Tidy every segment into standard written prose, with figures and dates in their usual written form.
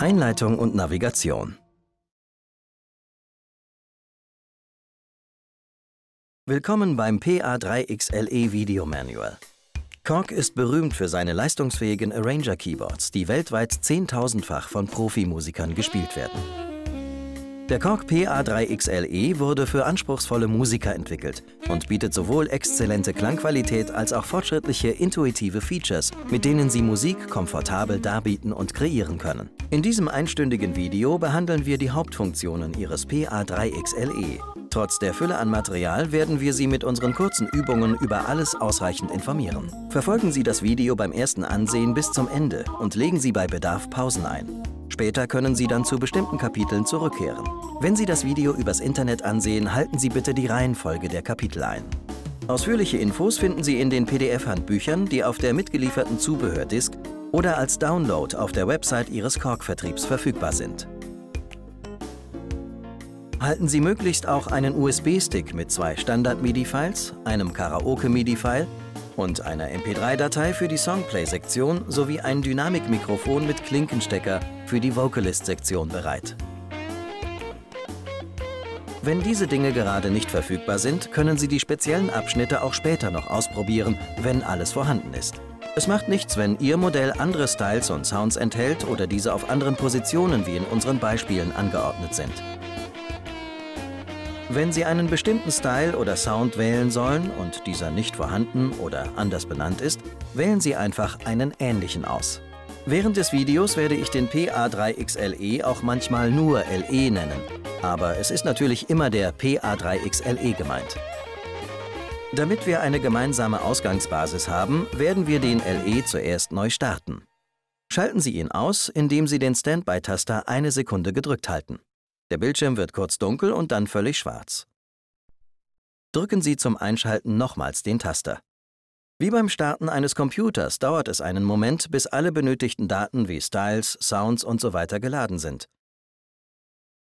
Einleitung und Navigation. Willkommen beim PA3X Le Video Manual. Korg ist berühmt für seine leistungsfähigen Arranger-Keyboards, die weltweit 10.000-fach von Profimusikern gespielt werden. Der Korg PA3X Le wurde für anspruchsvolle Musiker entwickelt und bietet sowohl exzellente Klangqualität als auch fortschrittliche intuitive Features, mit denen Sie Musik komfortabel darbieten und kreieren können. In diesem einstündigen Video behandeln wir die Hauptfunktionen Ihres PA3X Le. Trotz der Fülle an Material werden wir Sie mit unseren kurzen Übungen über alles ausreichend informieren. Verfolgen Sie das Video beim ersten Ansehen bis zum Ende und legen Sie bei Bedarf Pausen ein. Später können Sie dann zu bestimmten Kapiteln zurückkehren. Wenn Sie das Video übers Internet ansehen, halten Sie bitte die Reihenfolge der Kapitel ein. Ausführliche Infos finden Sie in den PDF-Handbüchern, die auf der mitgelieferten Zubehördisk oder als Download auf der Website Ihres Korg-Vertriebs verfügbar sind. Halten Sie möglichst auch einen USB-Stick mit 2 Standard-MIDI-Files, einem Karaoke-MIDI-File und einer MP3-Datei für die Songplay-Sektion sowie ein Dynamikmikrofon mit Klinkenstecker für die Vocalist-Sektion bereit. Wenn diese Dinge gerade nicht verfügbar sind, können Sie die speziellen Abschnitte auch später noch ausprobieren, wenn alles vorhanden ist. Es macht nichts, wenn Ihr Modell andere Styles und Sounds enthält oder diese auf anderen Positionen wie in unseren Beispielen angeordnet sind. Wenn Sie einen bestimmten Style oder Sound wählen sollen und dieser nicht vorhanden oder anders benannt ist, wählen Sie einfach einen ähnlichen aus. Während des Videos werde ich den PA3X Le auch manchmal nur LE nennen, aber es ist natürlich immer der PA3X Le gemeint. Damit wir eine gemeinsame Ausgangsbasis haben, werden wir den LE zuerst neu starten. Schalten Sie ihn aus, indem Sie den Standby-Taster 1 Sekunde gedrückt halten. Der Bildschirm wird kurz dunkel und dann völlig schwarz. Drücken Sie zum Einschalten nochmals den Taster. Wie beim Starten eines Computers dauert es einen Moment, bis alle benötigten Daten wie Styles, Sounds und so weiter geladen sind.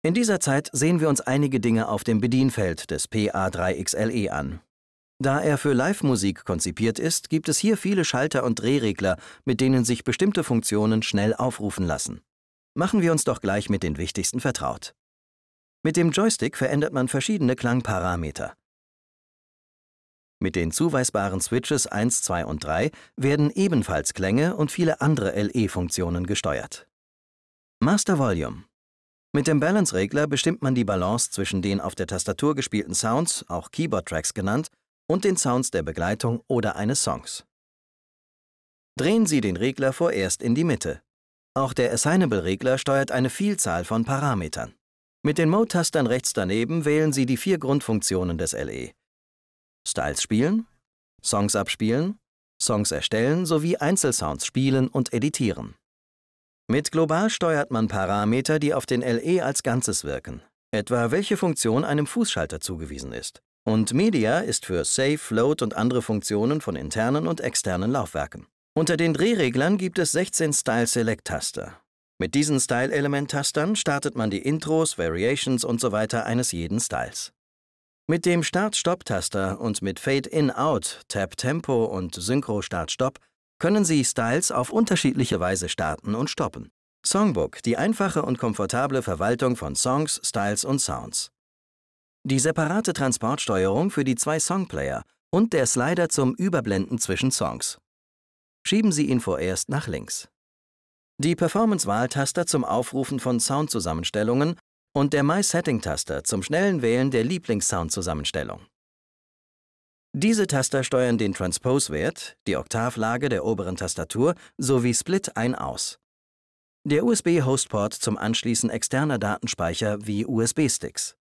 In dieser Zeit sehen wir uns einige Dinge auf dem Bedienfeld des PA3X Le an. Da er für Live-Musik konzipiert ist, gibt es hier viele Schalter und Drehregler, mit denen sich bestimmte Funktionen schnell aufrufen lassen. Machen wir uns doch gleich mit den wichtigsten vertraut. Mit dem Joystick verändert man verschiedene Klangparameter. Mit den zuweisbaren Switches 1, 2 und 3 werden ebenfalls Klänge und viele andere LE-Funktionen gesteuert. Master Volume. Mit dem Balance-Regler bestimmt man die Balance zwischen den auf der Tastatur gespielten Sounds, auch Keyboard-Tracks genannt, und den Sounds der Begleitung oder eines Songs. Drehen Sie den Regler vorerst in die Mitte. Auch der Assignable-Regler steuert eine Vielzahl von Parametern. Mit den Mode-Tastern rechts daneben wählen Sie die 4 Grundfunktionen des LE. Styles spielen, Songs abspielen, Songs erstellen sowie Einzelsounds spielen und editieren. Mit global steuert man Parameter, die auf den LE als Ganzes wirken, etwa welche Funktion einem Fußschalter zugewiesen ist. Und Media ist für Save, Load und andere Funktionen von internen und externen Laufwerken. Unter den Drehreglern gibt es 16 Style-Select-Taster. Mit diesen Style-Element-Tastern startet man die Intros, Variations und so weiter eines jeden Styles. Mit dem Start-Stop-Taster und mit Fade-In-Out, Tab-Tempo und Synchro-Start-Stop können Sie Styles auf unterschiedliche Weise starten und stoppen. Songbook, die einfache und komfortable Verwaltung von Songs, Styles und Sounds. Die separate Transportsteuerung für die 2 Songplayer und der Slider zum Überblenden zwischen Songs. Schieben Sie ihn vorerst nach links. Die Performance-Wahl-Taster zum Aufrufen von Soundzusammenstellungen und der My-Setting-Taster zum schnellen Wählen der Lieblings-Sound-Zusammenstellung. Diese Taster steuern den Transpose-Wert, die Oktavlage der oberen Tastatur sowie Split ein-aus. Der USB-Hostport zum Anschließen externer Datenspeicher wie USB-Sticks.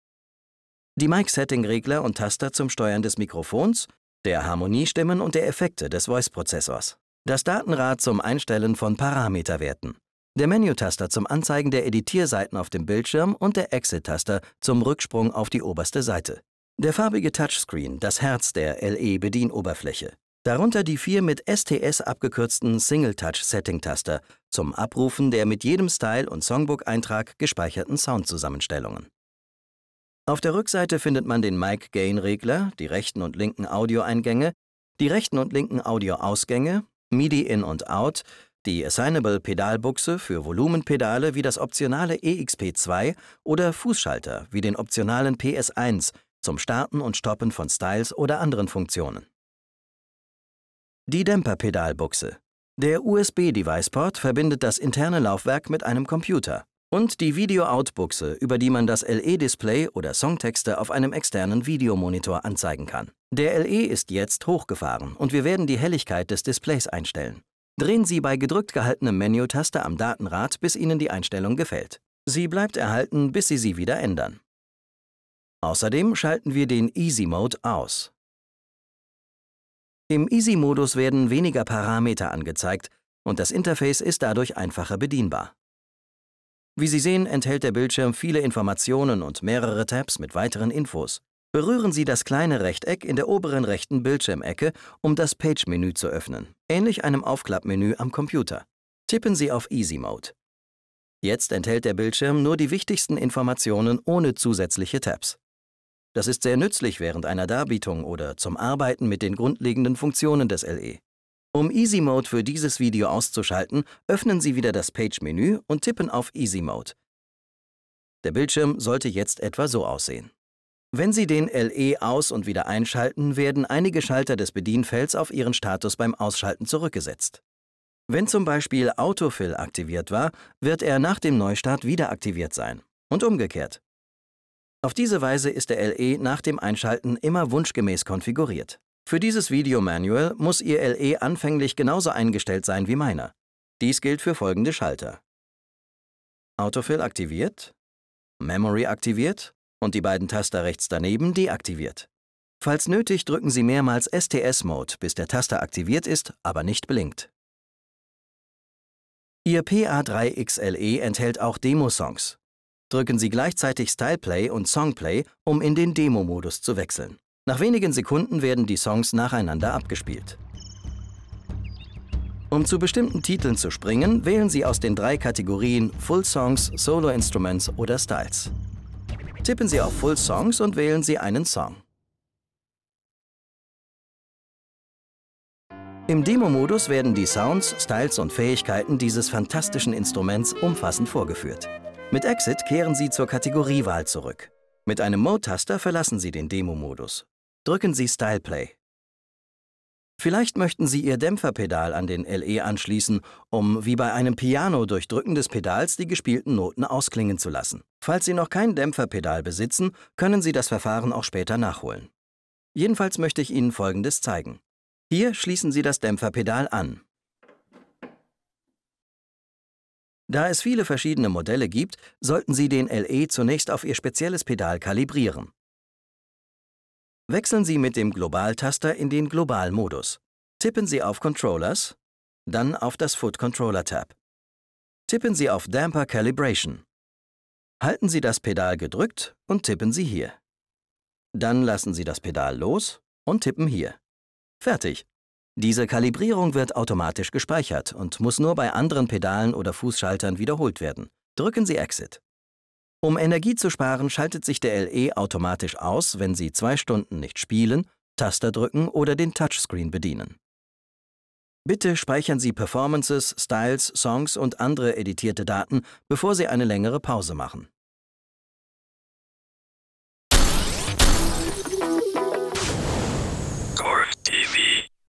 Die Mic-Setting-Regler und Taster zum Steuern des Mikrofons, der Harmoniestimmen und der Effekte des Voice-Prozessors. Das Datenrad zum Einstellen von Parameterwerten, der Menü-Taster zum Anzeigen der Editierseiten auf dem Bildschirm und der Exit-Taster zum Rücksprung auf die oberste Seite. Der farbige Touchscreen, das Herz der LE-Bedienoberfläche. Darunter die 4 mit STS abgekürzten Single-Touch-Setting-Taster zum Abrufen der mit jedem Style- und Songbook-Eintrag gespeicherten Soundzusammenstellungen. Auf der Rückseite findet man den Mic-Gain-Regler, die rechten und linken Audioeingänge, die rechten und linken Audioausgänge, MIDI-In und Out, Die Assignable-Pedalbuchse für Volumenpedale wie das optionale EXP2 oder Fußschalter wie den optionalen PS1 zum Starten und Stoppen von Styles oder anderen Funktionen. Die Dämperpedalbuchse. Der USB-Device-Port verbindet das interne Laufwerk mit einem Computer und die Video-Out-Buchse, über die man das LE-Display oder Songtexte auf einem externen Videomonitor anzeigen kann. Der LE ist jetzt hochgefahren und wir werden die Helligkeit des Displays einstellen. Drehen Sie bei gedrückt gehaltenem Menü-Taste am Datenrad, bis Ihnen die Einstellung gefällt. Sie bleibt erhalten, bis Sie sie wieder ändern. Außerdem schalten wir den Easy-Mode aus. Im Easy-Modus werden weniger Parameter angezeigt und das Interface ist dadurch einfacher bedienbar. Wie Sie sehen, enthält der Bildschirm viele Informationen und mehrere Tabs mit weiteren Infos. Berühren Sie das kleine Rechteck in der oberen rechten Bildschirmecke, um das Page-Menü zu öffnen, ähnlich einem Aufklappmenü am Computer. Tippen Sie auf Easy Mode. Jetzt enthält der Bildschirm nur die wichtigsten Informationen ohne zusätzliche Tabs. Das ist sehr nützlich während einer Darbietung oder zum Arbeiten mit den grundlegenden Funktionen des LE. Um Easy Mode für dieses Video auszuschalten, öffnen Sie wieder das Page-Menü und tippen auf Easy Mode. Der Bildschirm sollte jetzt etwa so aussehen. Wenn Sie den LE aus- und wieder einschalten, werden einige Schalter des Bedienfelds auf ihren Status beim Ausschalten zurückgesetzt. Wenn zum Beispiel Autofill aktiviert war, wird er nach dem Neustart wieder aktiviert sein und umgekehrt. Auf diese Weise ist der LE nach dem Einschalten immer wunschgemäß konfiguriert. Für dieses Video-Manual muss Ihr LE anfänglich genauso eingestellt sein wie meiner. Dies gilt für folgende Schalter: Autofill aktiviert, Memory aktiviert und die beiden Taster rechts daneben deaktiviert. Falls nötig, drücken Sie mehrmals STS-Mode, bis der Taster aktiviert ist, aber nicht blinkt. Ihr PA3X Le enthält auch Demo-Songs. Drücken Sie gleichzeitig Style Play und Song Play, um in den Demo-Modus zu wechseln. Nach wenigen Sekunden werden die Songs nacheinander abgespielt. Um zu bestimmten Titeln zu springen, wählen Sie aus den drei Kategorien Full Songs, Solo Instruments oder Styles. Tippen Sie auf Full Songs und wählen Sie einen Song. Im Demo-Modus werden die Sounds, Styles und Fähigkeiten dieses fantastischen Instruments umfassend vorgeführt. Mit Exit kehren Sie zur Kategoriewahl zurück. Mit einem Mode-Taster verlassen Sie den Demo-Modus. Drücken Sie Style Play. Vielleicht möchten Sie Ihr Dämpferpedal an den LE anschließen, um wie bei einem Piano durch Drücken des Pedals die gespielten Noten ausklingen zu lassen. Falls Sie noch kein Dämpferpedal besitzen, können Sie das Verfahren auch später nachholen. Jedenfalls möchte ich Ihnen Folgendes zeigen. Hier schließen Sie das Dämpferpedal an. Da es viele verschiedene Modelle gibt, sollten Sie den LE zunächst auf Ihr spezielles Pedal kalibrieren. Wechseln Sie mit dem Global-Taster in den Global-Modus. Tippen Sie auf Controllers, dann auf das Foot Controller-Tab. Tippen Sie auf Damper Calibration. Halten Sie das Pedal gedrückt und tippen Sie hier. Dann lassen Sie das Pedal los und tippen hier. Fertig! Diese Kalibrierung wird automatisch gespeichert und muss nur bei anderen Pedalen oder Fußschaltern wiederholt werden. Drücken Sie Exit. Um Energie zu sparen, schaltet sich der LE automatisch aus, wenn Sie 2 Stunden nicht spielen, Taster drücken oder den Touchscreen bedienen. Bitte speichern Sie Performances, Styles, Songs und andere editierte Daten, bevor Sie eine längere Pause machen.